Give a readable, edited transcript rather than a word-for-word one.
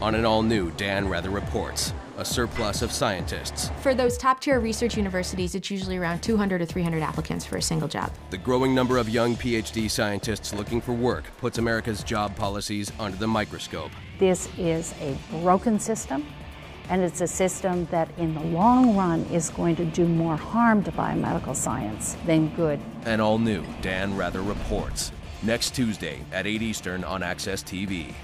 on an all-new Dan Rather Reports, a surplus of scientists. For those top-tier research universities, it's usually around 200 or 300 applicants for a single job. The growing number of young PhD scientists looking for work puts America's job policies under the microscope. This is a broken system, and it's a system that in the long run is going to do more harm to biomedical science than good. An all-new Dan Rather Reports, next Tuesday at 8 Eastern on AXS TV.